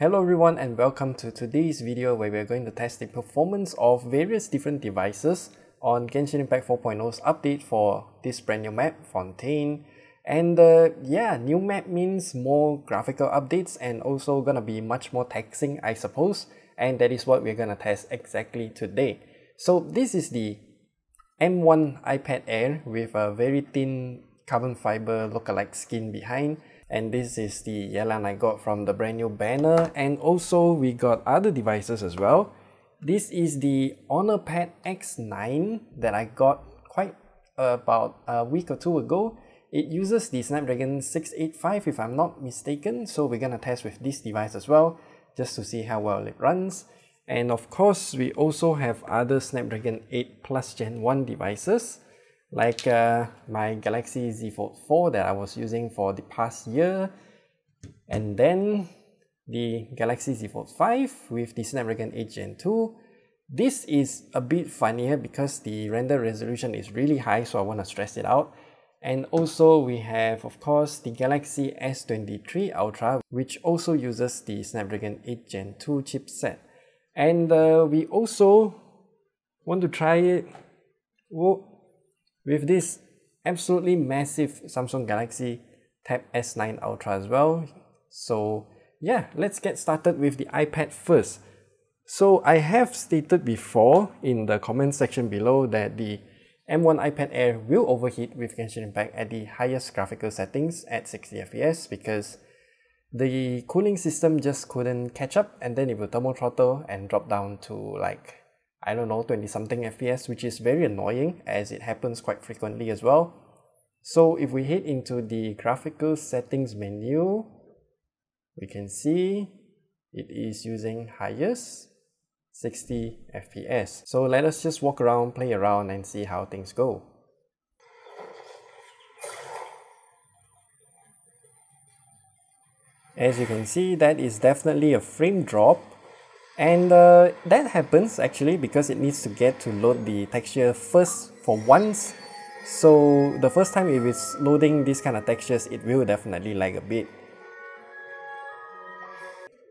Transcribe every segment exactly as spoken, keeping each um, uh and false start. Hello everyone and welcome to today's video where we are going to test the performance of various different devices on Genshin Impact four point oh's update for this brand new map, Fontaine. And uh, yeah, new map means more graphical updates and also gonna be much more taxing, I suppose. And that is what we're gonna test exactly today. So this is the M one iPad Air with a very thin carbon fiber lookalike skin behind. And this is the Yelan I got from the brand new banner. And also we got other devices as well. This is the Honor Pad X nine that I got quite uh, about a week or two ago. It uses the Snapdragon six eighty-five if I'm not mistaken. So we're gonna test with this device as well, just to see how well it runs. And of course we also have other Snapdragon eight plus gen one devices, like uh, my Galaxy Z Fold four that I was using for the past year, and then the Galaxy Z Fold five with the Snapdragon eight gen two. This is a bit funnier because the render resolution is really high, so I want to stress it out. And also we have, of course, the Galaxy S twenty-three Ultra, which also uses the Snapdragon eight gen two chipset. And uh, we also want to try it Whoa. with this absolutely massive Samsung Galaxy Tab S nine Ultra as well. So yeah, let's get started with the iPad first. So I have stated before in the comment section below that the M one iPad Air will overheat with Genshin Impact at the highest graphical settings at sixty F P S because the cooling system just couldn't catch up, and then it will thermal throttle and drop down to, like, I don't know, twenty something F P S, which is very annoying as it happens quite frequently as well. So if we head into the graphical settings menu, we can see it is using highest sixty F P S. So let us just walk around, play around and see how things go. As you can see, that is definitely a frame drop. And uh, that happens actually because it needs to get to load the texture first for once. So the first time if it's loading these kind of textures, it will definitely lag a bit.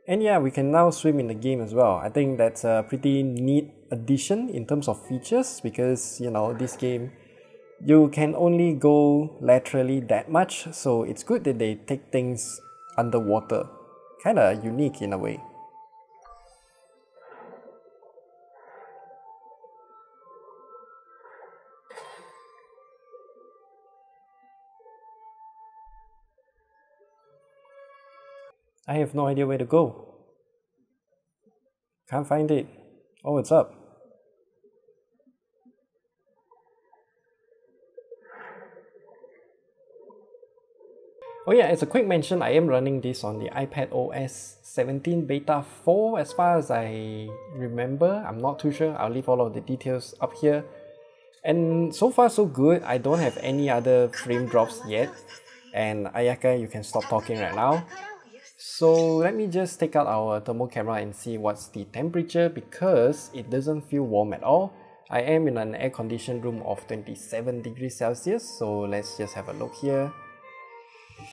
And yeah, we can now swim in the game as well. I think that's a pretty neat addition in terms of features because, you know, this game, you can only go laterally that much. So it's good that they take things underwater. Kinda unique in a way. I have no idea where to go. Can't find it. Oh, it's up. Oh yeah, as a quick mention, I am running this on the iPad O S seventeen Beta four as far as I remember. I'm not too sure. I'll leave all of the details up here. And so far so good. I don't have any other frame drops yet. And Ayaka, you can stop talking right now. So let me just take out our thermal camera and see what's the temperature, because it doesn't feel warm at all. I am in an air-conditioned room of twenty-seven degrees Celsius, so let's just have a look here.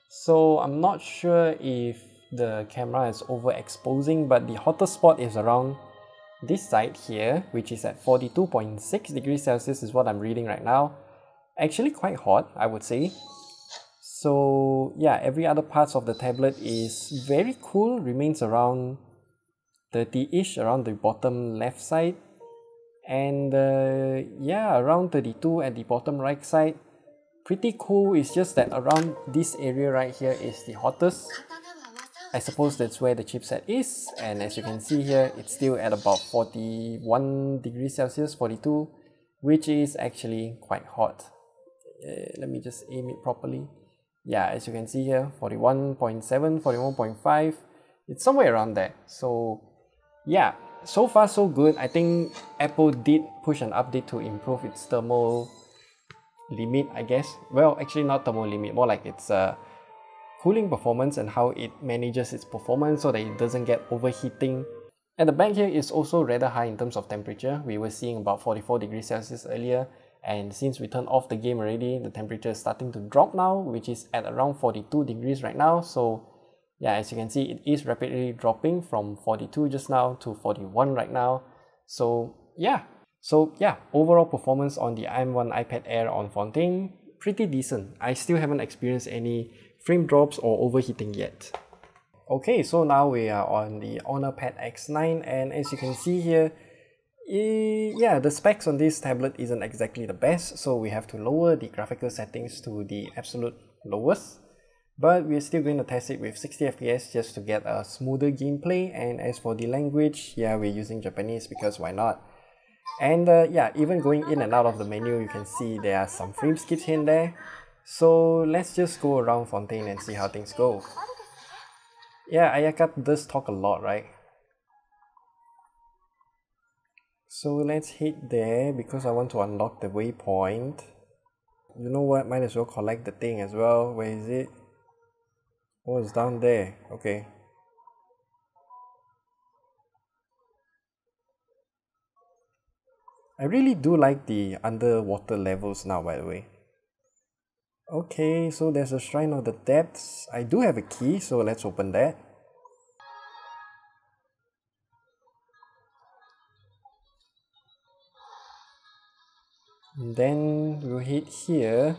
So I'm not sure if the camera is overexposing, but the hottest spot is around this side here, which is at forty-two point six degrees Celsius is what I'm reading right now. Actually quite hot, I would say. So yeah, every other part of the tablet is very cool, remains around thirty-ish, around the bottom left side. And uh, yeah, around thirty-two at the bottom right side. Pretty cool, it's just that around this area right here is the hottest. I suppose that's where the chipset is, and as you can see here, it's still at about forty-one degrees Celsius, forty-two, which is actually quite hot. Uh, let me just aim it properly. Yeah, as you can see here, forty-one point seven, forty-one point five, it's somewhere around there. So yeah, so far so good. I think Apple did push an update to improve its thermal limit, I guess. Well, actually not thermal limit, more like its uh, cooling performance and how it manages its performance so that it doesn't get overheating. And the back here is also rather high in terms of temperature. We were seeing about forty-four degrees Celsius earlier. And since we turned off the game already, the temperature is starting to drop now, which is at around forty-two degrees right now. So yeah, as you can see, it is rapidly dropping from forty-two just now to forty-one right now. So yeah, so yeah, overall performance on the M one iPad Air on Fontaine, pretty decent. I still haven't experienced any frame drops or overheating yet. Okay, so now we are on the Honor Pad X nine, and as you can see here, e yeah, the specs on this tablet isn't exactly the best, so we have to lower the graphical settings to the absolute lowest. But we're still going to test it with sixty F P S just to get a smoother gameplay, and as for the language, yeah, we're using Japanese because why not? And uh, yeah, even going in and out of the menu, you can see there are some frame skips here and there. So let's just go around Fontaine and see how things go. Yeah, Ayaka does talk a lot, right? So let's hit there because I want to unlock the waypoint. You know what, might as well collect the thing as well. Where is it? Oh, it's down there. Okay. I really do like the underwater levels now, by the way. Okay, so there's a Shrine of the Depths. I do have a key, so let's open that. And then we'll hit here.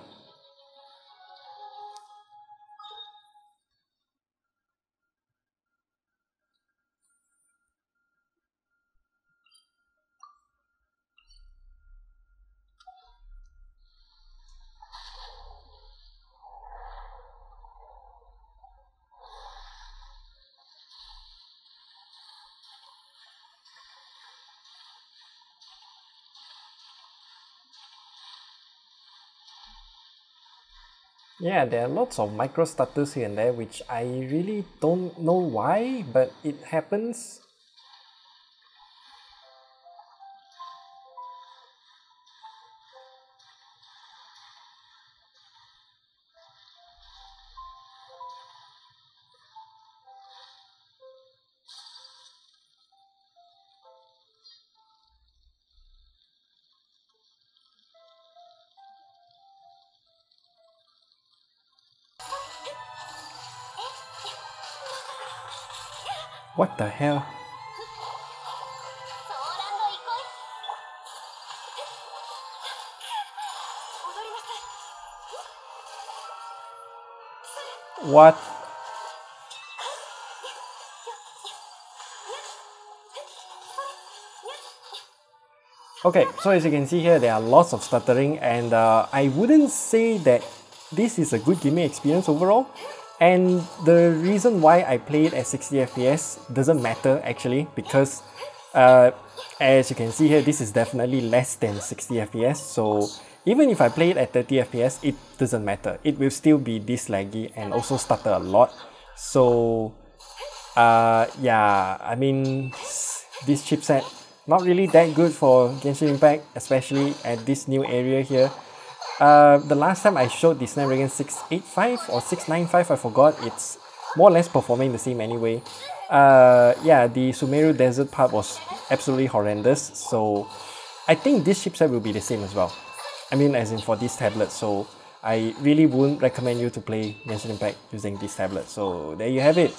Yeah, there are lots of micro stutters here and there, which I really don't know why, but it happens. What the hell? What? Okay, so as you can see here, there are lots of stuttering, and uh, I wouldn't say that this is a good gaming experience overall. And the reason why I play it at sixty F P S doesn't matter actually, because uh, as you can see here, this is definitely less than sixty F P S, so even if I play it at thirty F P S, it doesn't matter. It will still be this laggy and also stutter a lot. So uh, yeah, I mean, this chipset, not really that good for Genshin Impact, especially at this new area here. Uh, the last time I showed the Snapdragon six eighty-five or six ninety-five, I forgot, it's more or less performing the same anyway. Uh, yeah, the Sumeru Desert part was absolutely horrendous, so I think this chipset will be the same as well. I mean, as in for this tablet, so I really wouldn't recommend you to play Genshin Impact using this tablet. So there you have it.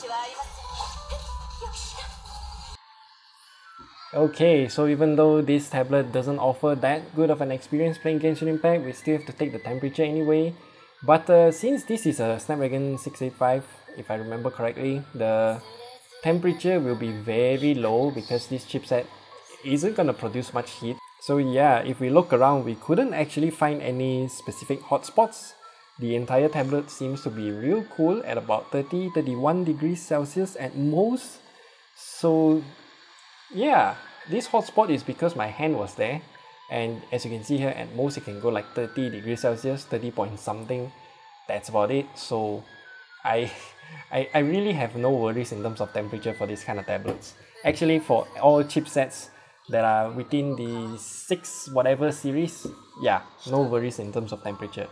Okay, so even though this tablet doesn't offer that good of an experience playing Genshin Impact, we still have to take the temperature anyway. But uh, since this is a Snapdragon six eighty-five, if I remember correctly, the temperature will be very low because this chipset isn't gonna produce much heat. So yeah, if we look around, we couldn't actually find any specific hotspots. The entire tablet seems to be real cool at about thirty to thirty-one degrees Celsius at most. So yeah, this hotspot is because my hand was there, and as you can see here, at most it can go like thirty degrees Celsius, thirty point something, that's about it. So I, I, I really have no worries in terms of temperature for these kind of tablets. Actually, for all chipsets that are within the six whatever series, yeah, no worries in terms of temperature.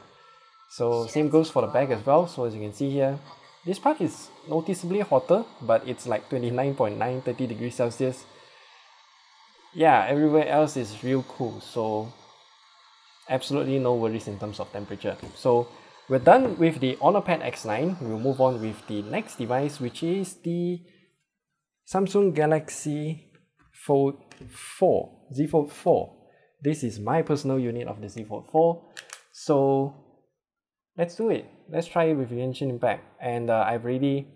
So same goes for the back as well. So as you can see here, this part is noticeably hotter, but it's like twenty-nine point nine, thirty degrees Celsius. Yeah, everywhere else is real cool, so absolutely no worries in terms of temperature. So We're done with the Honor Pad X nine. We'll move on with the next device, which is the Samsung Galaxy Fold four, Z Fold four. This is my personal unit of the Z Fold four. So let's do it. Let's try it with Genshin Impact. And uh, I've already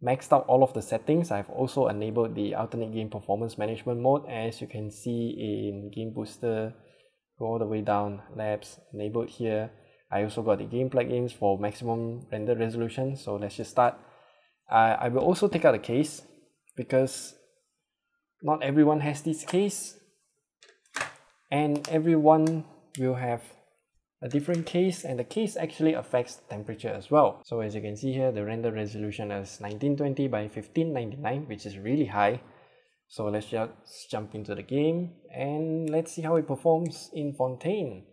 maxed out all of the settings. I've also enabled the alternate game performance management mode, as you can see in Game Booster. Go all the way down, labs enabled here. I also got the game plugins for maximum render resolution. So let's just start. Uh, I will also take out the case, because not everyone has this case, and everyone will have a different case, and the case actually affects temperature as well. So as you can see here, the render resolution is nineteen twenty by fifteen ninety-nine, which is really high. So let's just jump into the game and let's see how it performs in Fontaine.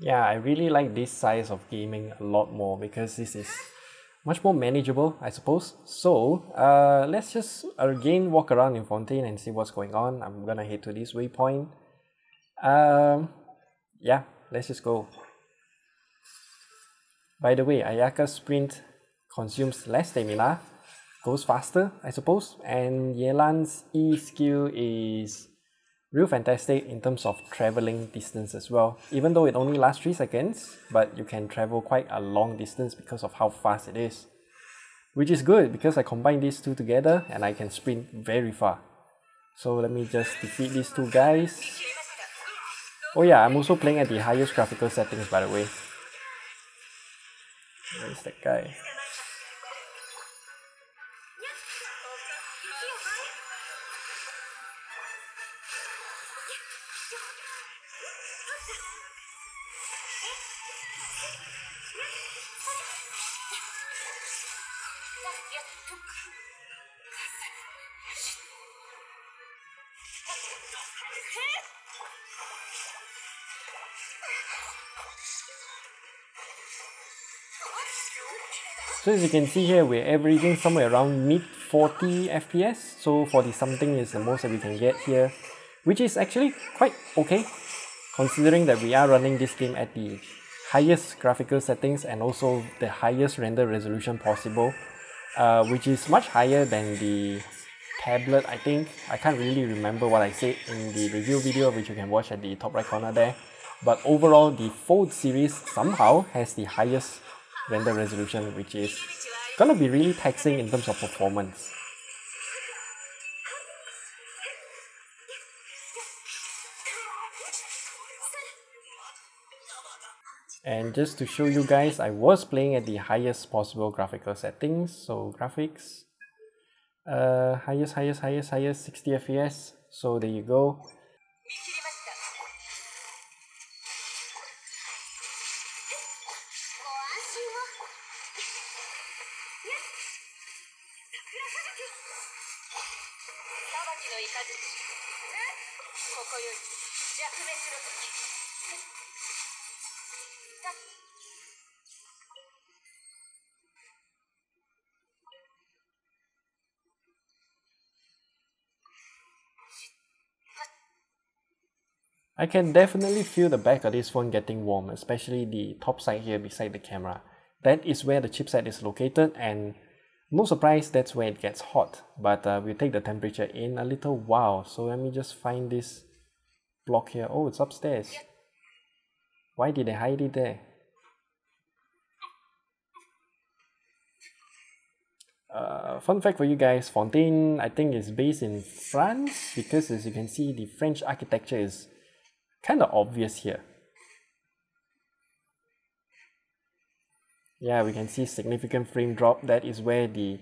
Yeah, I really like this size of gaming a lot more, because this is much more manageable, I suppose. So uh, let's just again walk around in Fontaine and see what's going on. I'm gonna head to this waypoint. Um, yeah. Let's just go. By the way, Ayaka Sprint consumes less stamina, goes faster, I suppose, and Yelan's E-skill is real fantastic in terms of traveling distance as well. Even though it only lasts three seconds, but you can travel quite a long distance because of how fast it is. Which is good, because I combine these two together and I can sprint very far. So let me just defeat these two guys. Oh yeah, I'm also playing at the highest graphical settings, by the way. Where's that guy? So as you can see here, we're averaging somewhere around mid forty F P S. So forty something is the most that we can get here, which is actually quite okay, considering that we are running this game at the highest graphical settings and also the highest render resolution possible, uh, which is much higher than the tablet, I think. I can't really remember what I said in the review video, which you can watch at the top right corner there. But overall, the Fold series somehow has the highest render resolution, which is gonna be really taxing in terms of performance. And just to show you guys, I was playing at the highest possible graphical settings. So graphics, uh, highest, highest, highest, highest, sixty F P S. So there you go. I can definitely feel the back of this phone getting warm, especially the top side here beside the camera. That is where the chipset is located, and no surprise, that's where it gets hot. But uh, we'll take the temperature in a little while. So let me just find this block here. Oh, it's upstairs. Why did they hide it there? Uh, fun fact for you guys, Fontaine, I think, is based in France, because as you can see, the French architecture is kind of obvious here. Yeah, we can see significant frame drop. That is where the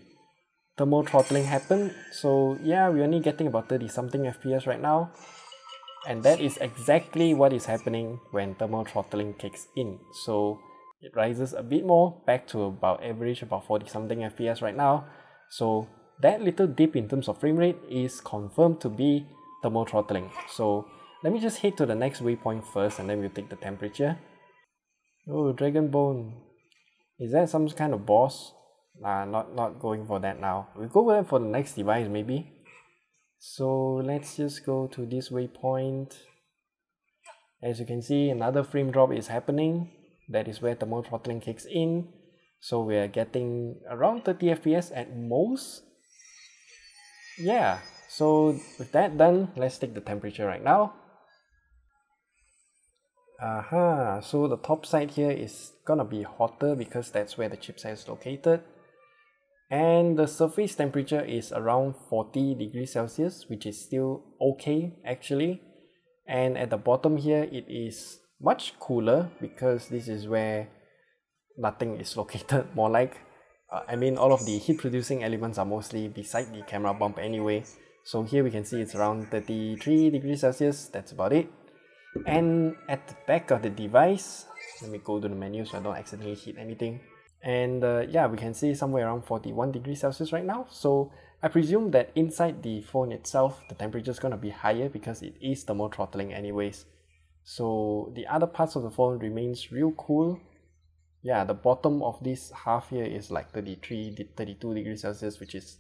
thermal throttling happened. So yeah, we're only getting about thirty something F P S right now. And that is exactly what is happening when thermal throttling kicks in. So it rises a bit more, back to about average, about forty something F P S right now. So that little dip in terms of frame rate is confirmed to be thermal throttling. So let me just head to the next waypoint first, and then we'll take the temperature. Oh, Dragon Bone. Is that some kind of boss? Nah, not, not going for that now. We'll go for the next device maybe. So let's just go to this waypoint. As you can see, another frame drop is happening. That is where thermal throttling kicks in. So we're getting around thirty F P S at most. Yeah, so with that done, let's take the temperature right now. Aha, uh-huh. So the top side here is gonna be hotter because that's where the chipset is located. And the surface temperature is around forty degrees Celsius, which is still okay actually. And at the bottom here, it is much cooler because this is where nothing is located, more like. Uh, I mean, all of the heat producing elements are mostly beside the camera bump anyway. So here we can see it's around thirty-three degrees Celsius, that's about it. And at the back of the device, let me go to the menu so I don't accidentally hit anything. And uh, yeah, we can see somewhere around forty-one degrees Celsius right now. So I presume that inside the phone itself, the temperature is going to be higher because it is thermal throttling anyways. So the other parts of the phone remains real cool. Yeah, the bottom of this half here is like thirty-three, thirty-two degrees Celsius, which is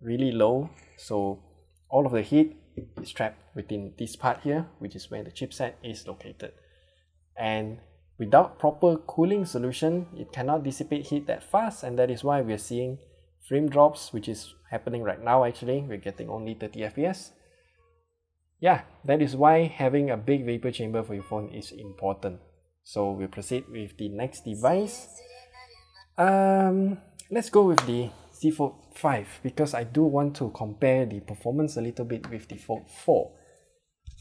really low. So all of the heat is trapped within this part here, which is where the chipset is located. And without proper cooling solution, it cannot dissipate heat that fast, and that is why we're seeing frame drops, which is happening right now actually. We're getting only thirty F P S. Yeah, that is why having a big vapor chamber for your phone is important. So we'll proceed with the next device. Um, let's go with the Z Fold five because I do want to compare the performance a little bit with the Fold four.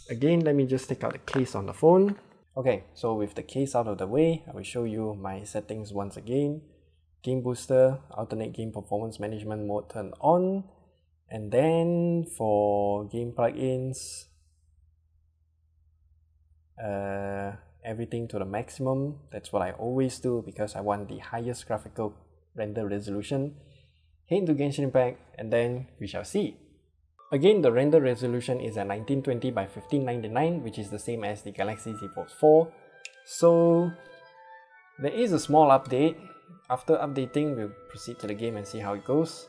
Again, let me just take out the case on the phone. Okay, so with the case out of the way, I will show you my settings once again. Game Booster, alternate game performance management mode turned on. And then for game plugins, uh, everything to the maximum. That's what I always do because I want the highest graphical render resolution. Head into Genshin Impact and then we shall see. Again, the render resolution is at nineteen twenty by fifteen ninety-nine, which is the same as the Galaxy Z Fold four. So there is a small update. After updating, we'll proceed to the game and see how it goes.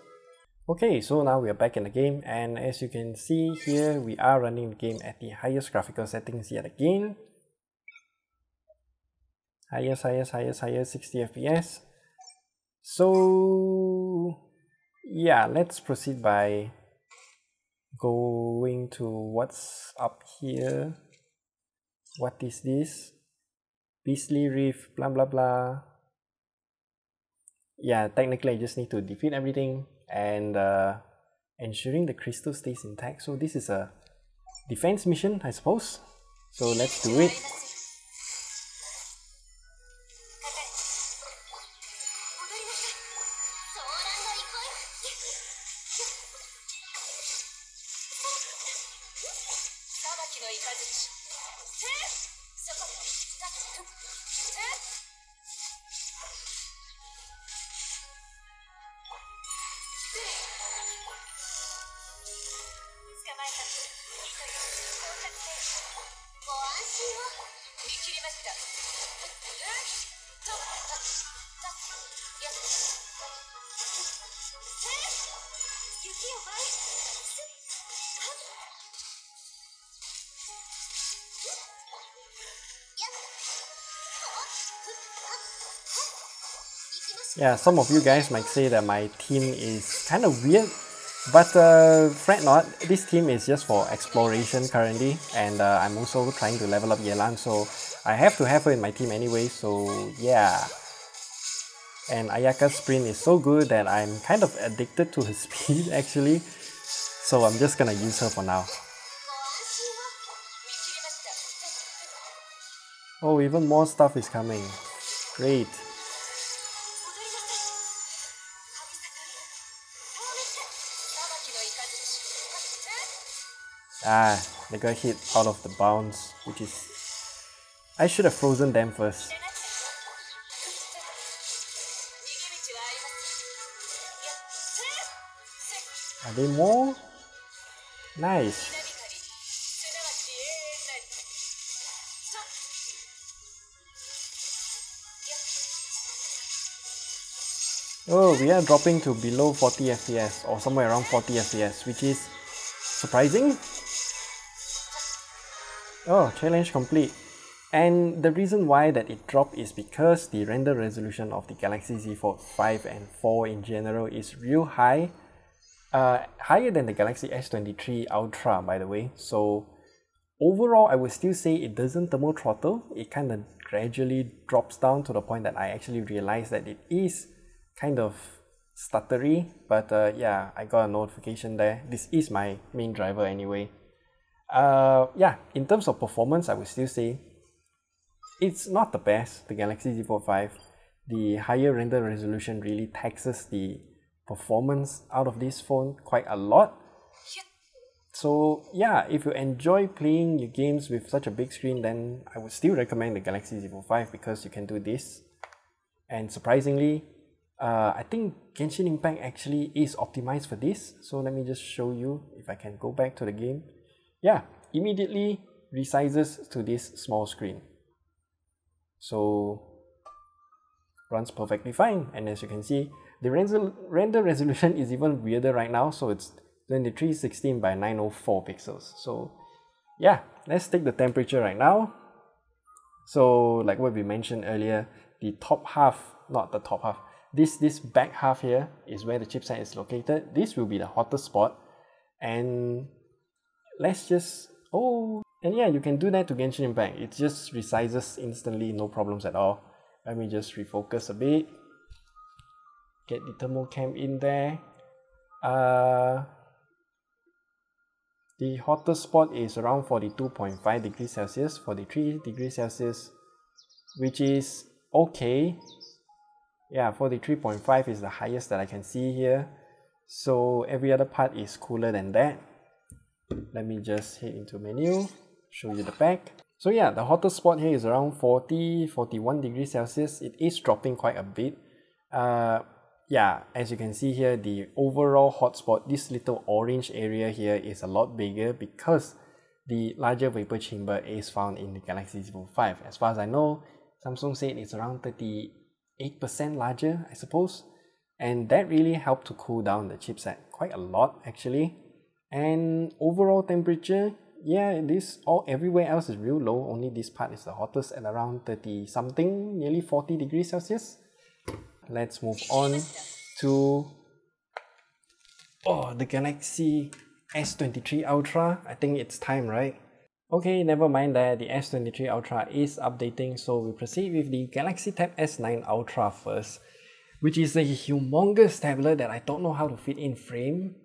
Okay, so now we are back in the game, and as you can see here, we are running the game at the highest graphical settings yet again. Highest, highest, highest, highest, sixty F P S. So yeah, let's proceed by going to what's up here. What is this? Beastly Reef, blah blah blah. Yeah, technically I just need to defeat everything and uh, ensuring the crystal stays intact. So this is a defense mission, I suppose. So let's do it. Yeah, some of you guys might say that my team is kind of weird, but uh, fret not, this team is just for exploration currently, and uh, I'm also trying to level up Yelan, so I have to have her in my team anyway, so yeah. And Ayaka's sprint is so good that I'm kind of addicted to her speed actually, so I'm just gonna use her for now. Oh, even more stuff is coming. Great. Ah, they got hit out of the bounds, which is... I should have frozen them first. Are they more? Nice. Oh, we are dropping to below forty F P S or somewhere around forty F P S, which is surprising. Oh, challenge complete. And the reason why that it dropped is because the render resolution of the Galaxy Z Fold five and four in general is real high, uh, higher than the Galaxy S twenty-three Ultra, by the way. So overall, I would still say it doesn't thermal throttle. It kind of gradually drops down to the point that I actually realized that it is kind of stuttery, but uh, yeah, I got a notification there. This is my main driver anyway. Uh, yeah, in terms of performance, I would still say it's not the best, the Galaxy Z Fold five. The higher render resolution really taxes the performance out of this phone quite a lot. So yeah, if you enjoy playing your games with such a big screen, then I would still recommend the Galaxy Z Fold five because you can do this. And surprisingly, uh, I think Genshin Impact actually is optimized for this. So let me just show you if I can go back to the game. Yeah, immediately resizes to this small screen. So runs perfectly fine, and as you can see, the render resolution is even weirder right now, so it's twenty-three sixteen by nine oh four pixels. So yeah, let's take the temperature right now. So like what we mentioned earlier, the top half, not the top half, this this back half here is where the chipset is located. This will be the hottest spot, and let's just, oh, and yeah, you can do that to Genshin Impact. It just resizes instantly, no problems at all. Let me just refocus a bit. Get the thermal cam in there. Uh, the hottest spot is around forty-two point five degrees Celsius, forty-three degrees Celsius, which is okay. Yeah, forty-three point five is the highest that I can see here. So every other part is cooler than that. Let me just head into menu, show you the back. So yeah, the hottest spot here is around forty, forty-one degrees Celsius. It is dropping quite a bit. Uh, yeah, as you can see here, the overall hotspot, this little orange area here, is a lot bigger because the larger vapor chamber is found in the Galaxy Z Fold five. As far as I know, Samsung said it's around thirty-eight percent larger, I suppose. And that really helped to cool down the chipset quite a lot, actually. And overall temperature, yeah, this all everywhere else is real low, only this part is the hottest at around thirty something, nearly forty degrees Celsius. Let's move on to oh the Galaxy S twenty-three Ultra. I think it's time, right? Okay, never mind that, the S twenty-three Ultra is updating, so we proceed with the Galaxy Tab S nine Ultra first, which is a humongous tablet that I don't know how to fit in frame.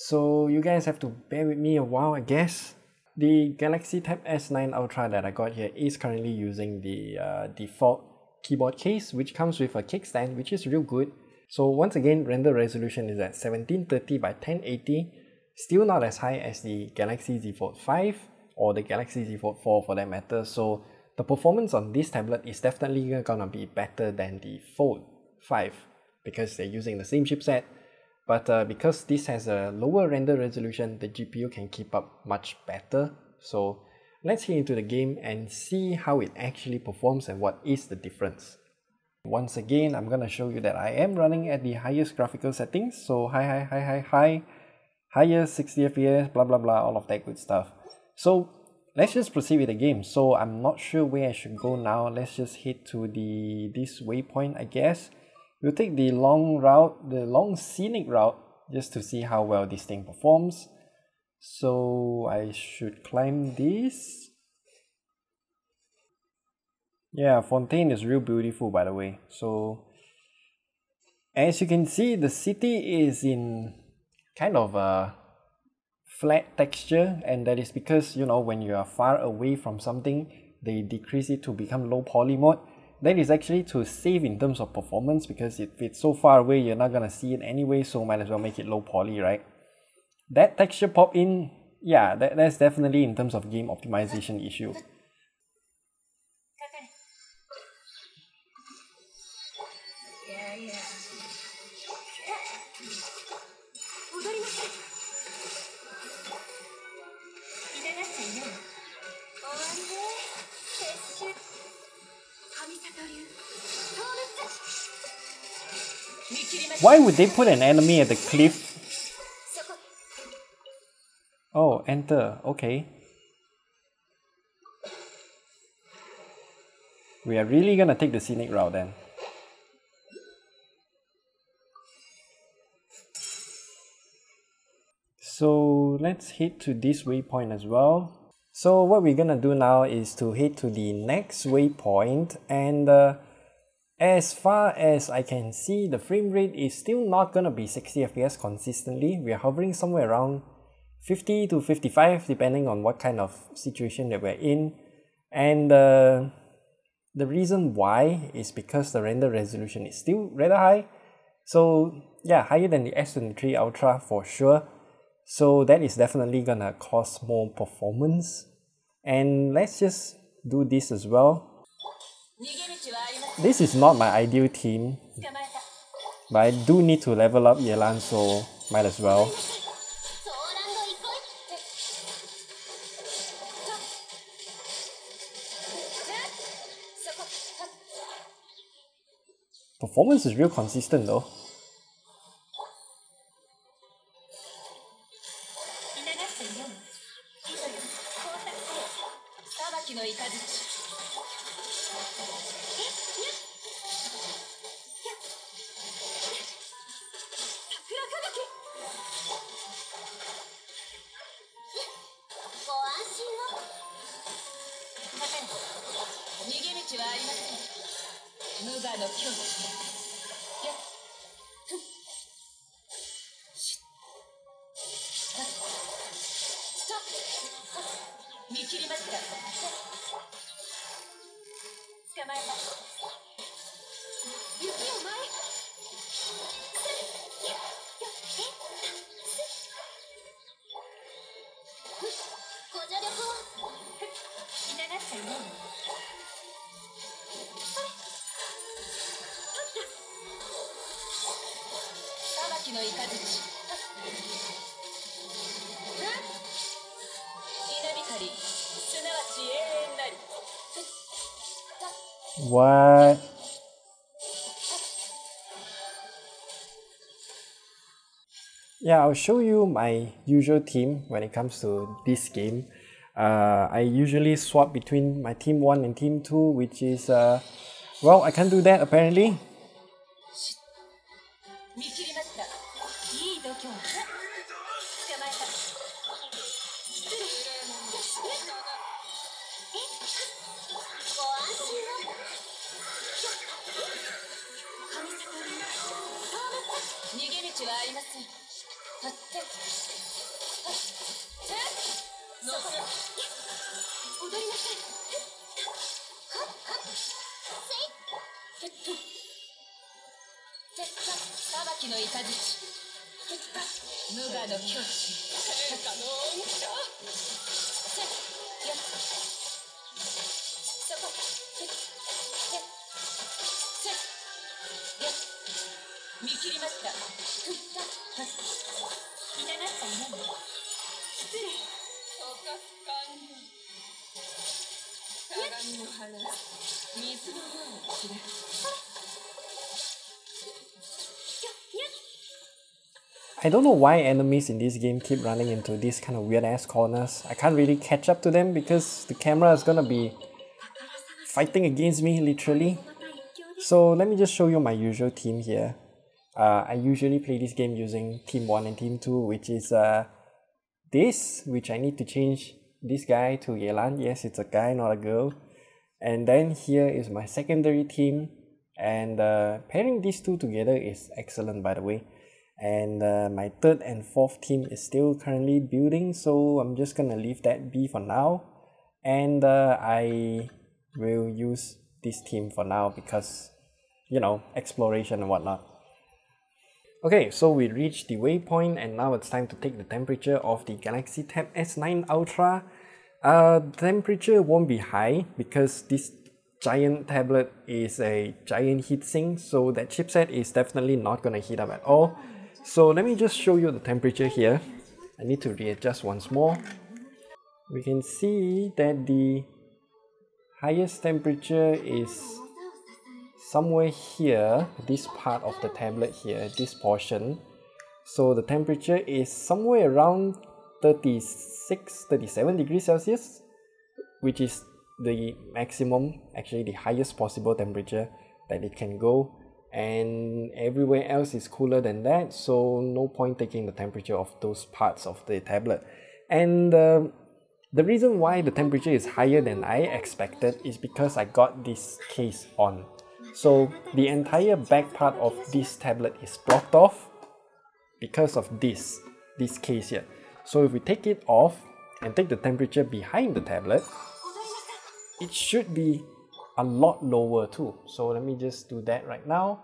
So you guys have to bear with me a while, I guess. The Galaxy Tab S nine Ultra that I got here is currently using the uh, default keyboard case, which comes with a kickstand, which is real good. So once again, render resolution is at seventeen thirty by ten eighty, still not as high as the Galaxy Z Fold five or the Galaxy Z Fold four for that matter. So the performance on this tablet is definitely gonna be better than the Fold five because they're using the same chipset. But uh, because this has a lower render resolution, the G P U can keep up much better. So let's head into the game and see how it actually performs and what is the difference. Once again, I'm gonna show you that I am running at the highest graphical settings. So high, high, high, high, high, higher sixty F P S, blah, blah, blah, all of that good stuff. So let's just proceed with the game. So I'm not sure where I should go now. Let's just head to the this waypoint, I guess. We'll take the long route, the long scenic route, just to see how well this thing performs. So I should climb this. Yeah, Fontaine is real beautiful, by the way. So as you can see, the city is in kind of a flat texture, and that is because, you know, when you are far away from something, they decrease it to become low poly mode. That is actually to save in terms of performance because if it's so far away, you're not gonna see it anyway, so might as well make it low poly, right? That texture pop in, yeah, that, that's definitely in terms of game optimization issue. Why would they put an enemy at the cliff? Oh, enter, okay. We are really gonna take the scenic route then. So let's head to this waypoint as well. So what we're gonna do now is to head to the next waypoint, and uh, as far as I can see, the frame rate is still not gonna be sixty F P S consistently. We are hovering somewhere around fifty to fifty-five depending on what kind of situation that we're in, and uh, the reason why is because the render resolution is still rather high. So yeah, higher than the S twenty-three Ultra for sure. So that is definitely gonna cost more performance. And let's just do this as well. This is not my ideal team, but I do need to level up Yelan, so might as well. Performance is real consistent though. What? Yeah, I'll show you my usual team when it comes to this game. Uh, I usually swap between my team one and team two, which is... Uh, well, I can't do that apparently. I don't know why enemies in this game keep running into these kind of weird ass corners. I can't really catch up to them because the camera is gonna be fighting against me literally. So let me just show you my usual team here. Uh, I usually play this game using team one and team two, which is uh, this, which I need to change this guy to Yelan. Yes, it's a guy, not a girl. And then here is my secondary team, and uh, pairing these two together is excellent, by the way. And uh, my third and fourth team is still currently building, so I'm just gonna leave that be for now. And uh, I will use this team for now because, you know, exploration and whatnot. Okay, so we reached the waypoint, and now it's time to take the temperature of the Galaxy Tab S nine Ultra. Uh, the temperature won't be high because this giant tablet is a giant heatsink, so that chipset is definitely not gonna heat up at all. So let me just show you the temperature here. I need to readjust once more. We can see that the highest temperature is somewhere here, this part of the tablet here, this portion. So the temperature is somewhere around thirty-six, thirty-seven degrees Celsius, which is the maximum, actually the highest possible temperature that it can go, and everywhere else is cooler than that, so no point taking the temperature of those parts of the tablet. And uh, the reason why the temperature is higher than I expected is because I got this case on. So the entire back part of this tablet is blocked off because of this, this case here. So if we take it off and take the temperature behind the tablet, it should be a lot lower too. So let me just do that right now.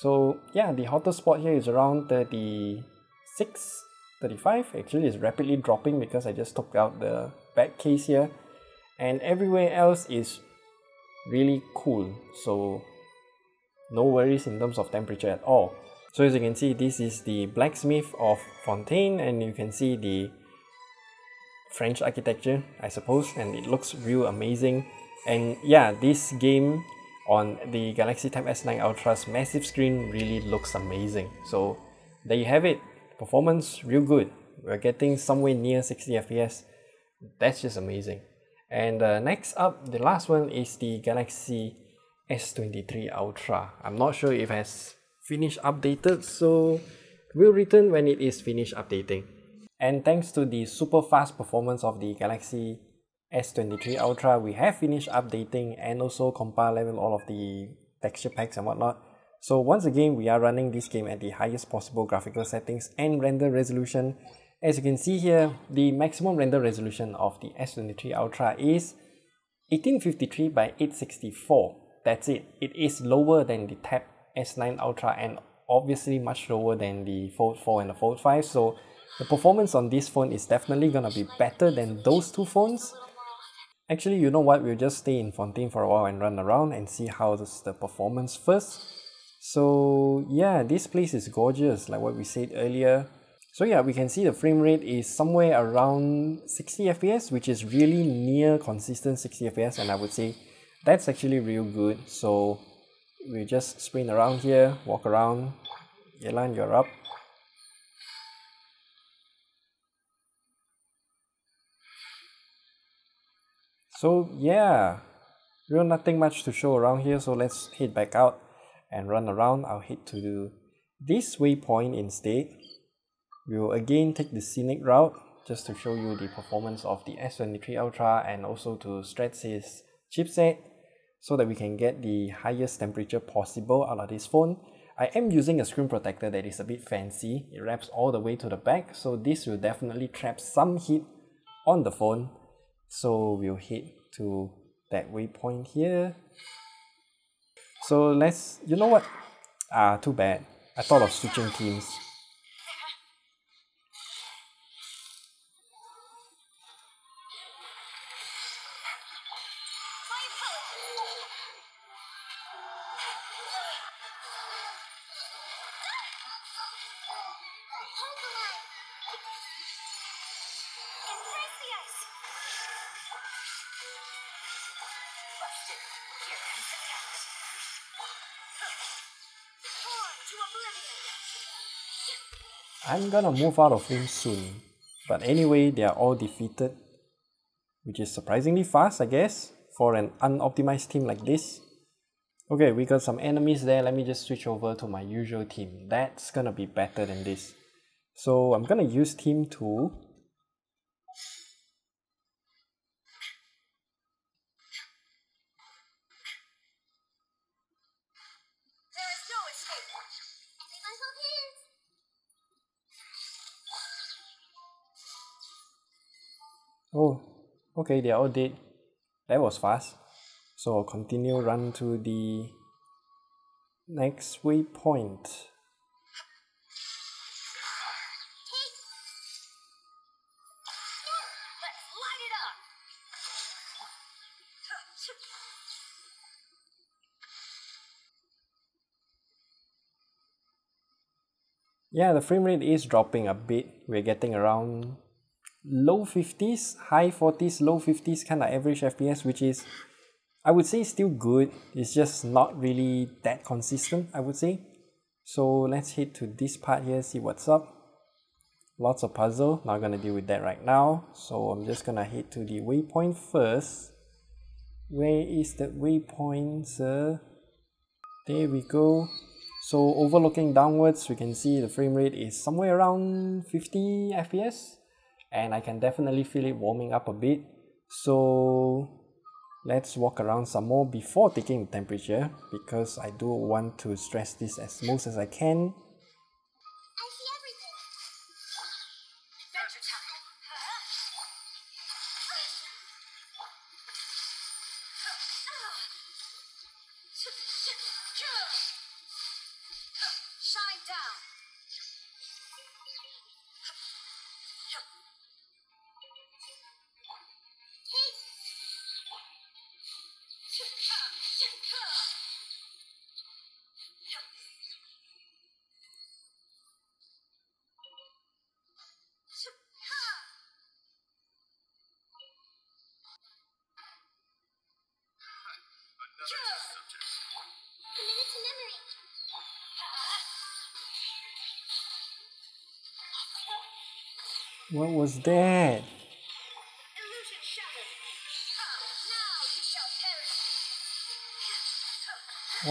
So yeah, the hottest spot here is around thirty-six, thirty-five. Actually, it's rapidly dropping because I just took out the back case here, and everywhere else is really cool, so no worries in terms of temperature at all. So as you can see, this is the blacksmith of Fontaine, and you can see the French architecture, I suppose, and it looks real amazing. And yeah, this game on the Galaxy Tab S nine Ultra's massive screen really looks amazing. So there you have it, performance real good. We're getting somewhere near sixty F P S. That's just amazing. And uh, next up, the last one is the Galaxy S twenty-three Ultra. I'm not sure if it has finished updated, so we'll return when it is finished updating. And thanks to the super fast performance of the Galaxy S twenty-three Ultra, we have finished updating and also compile level all of the texture packs and whatnot. So once again, we are running this game at the highest possible graphical settings and render resolution. As you can see here, the maximum render resolution of the S twenty-three Ultra is eighteen fifty-three by eight sixty-four. That's it. It is lower than the Tab S nine Ultra and obviously much lower than the Fold four and the Fold five. So the performance on this phone is definitely gonna be better than those two phones. Actually, you know what, we'll just stay in Fontaine for a while and run around and see how is the performance first. So yeah, this place is gorgeous, like what we said earlier. So yeah, we can see the frame rate is somewhere around sixty F P S, which is really near consistent sixty F P S, and I would say that's actually real good. So we'll just sprint around here, walk around. Yelan, you're up. So yeah, real nothing much to show around here, so let's head back out and run around. I'll head to this waypoint instead. We will again take the scenic route just to show you the performance of the S twenty-three Ultra and also to stretch his chipset so that we can get the highest temperature possible out of this phone. I am using a screen protector that is a bit fancy. It wraps all the way to the back, so this will definitely trap some heat on the phone. So we'll head to that waypoint here. So let's, you know what? Ah, too bad. I thought of switching teams. I'm gonna move out of him soon, but anyway, they are all defeated, which is surprisingly fast, I guess, for an unoptimized team like this. Okay, we got some enemies there. Let me just switch over to my usual team. That's gonna be better than this. So I'm gonna use team two. Oh, okay, they are all dead. That was fast. So I'll continue run to the next waypoint. Yeah, the frame rate is dropping a bit. We're getting around low fifties, high forties, low fifties kind of average F P S, which is, I would say, still good. It's just not really that consistent, I would say. So let's head to this part here, see what's up. Lots of puzzle, not gonna deal with that right now. So I'm just gonna head to the waypoint first. Where is the waypoint, sir? There we go. So overlooking downwards, we can see the frame rate is somewhere around fifty F P S, and I can definitely feel it warming up a bit. So let's walk around some more before taking the temperature, because I do want to stress this as most as I can. What was that? Illusion shattered. Now you shall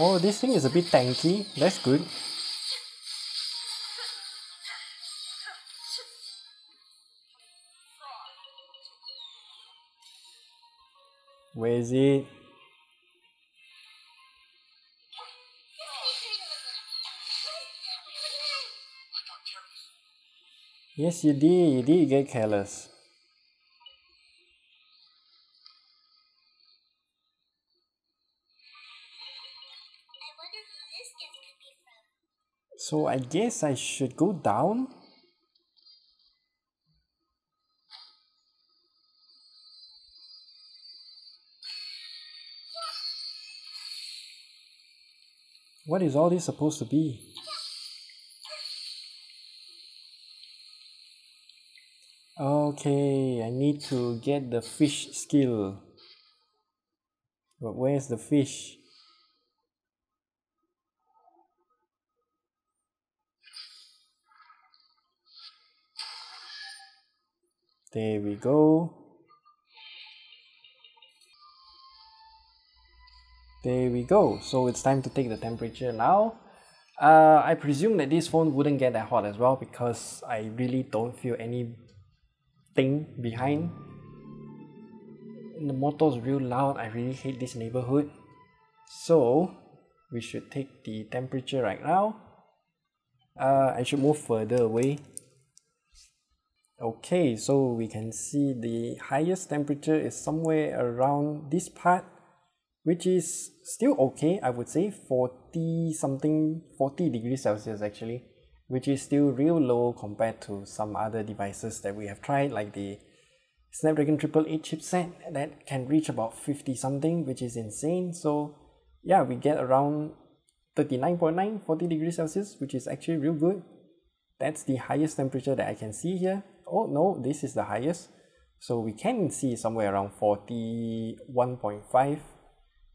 perish. Oh, this thing is a bit tanky. That's good. Where is it? Yes, you did. You did get careless. I wonder who this gift could be from. So I guess I should go down. What is all this supposed to be? Okay, I need to get the fish skill. But where's the fish? There we go. There we go. So it's time to take the temperature now. Uh, I presume that this phone wouldn't get that hot as well, because I really don't feel any thing behind. The motor's real loud. I really hate this neighborhood. So we should take the temperature right now. uh, I should move further away. Okay, so we can see the highest temperature is somewhere around this part, which is still okay. I would say forty something forty degrees Celsius actually, which is still real low compared to some other devices that we have tried, like the Snapdragon triple eight chipset that can reach about fifty something, which is insane. So yeah, we get around thirty-nine point nine, forty degrees Celsius, which is actually real good. That's the highest temperature that I can see here. Oh no, this is the highest. So we can see somewhere around forty-one point five.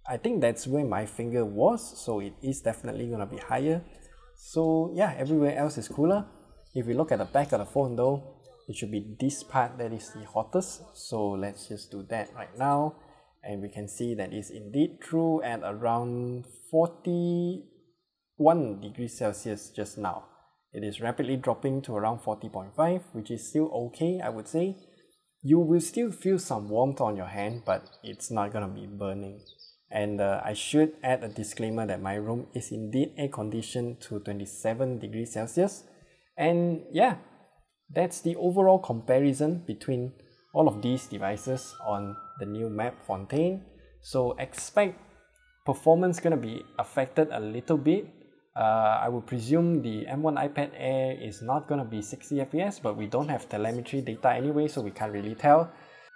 I think that's where my finger was, so it is definitely gonna be higher. So yeah, everywhere else is cooler. If we look at the back of the phone though, it should be this part that is the hottest. So let's just do that right now. And we can see that it's indeed true at around forty-one degrees Celsius just now. It is rapidly dropping to around forty point five, which is still okay, I would say. You will still feel some warmth on your hand, but it's not gonna be burning. And uh, I should add a disclaimer that my room is indeed air conditioned to twenty-seven degrees Celsius. And yeah, that's the overall comparison between all of these devices on the new map Fontaine. So expect performance gonna be affected a little bit. Uh, I would presume the M one iPad Air is not gonna be sixty F P S, but we don't have telemetry data anyway, so we can't really tell.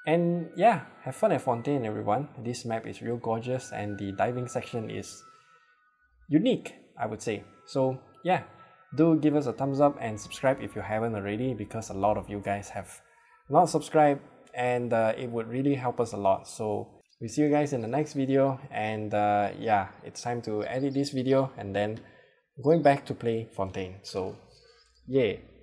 And yeah, have fun at Fontaine everyone. This map is real gorgeous and the diving section is unique, I would say. So yeah, do give us a thumbs up and subscribe if you haven't already, because a lot of you guys have not subscribed, and uh, it would really help us a lot. So we see you guys in the next video, and uh, yeah, it's time to edit this video and then going back to play Fontaine. So yeah.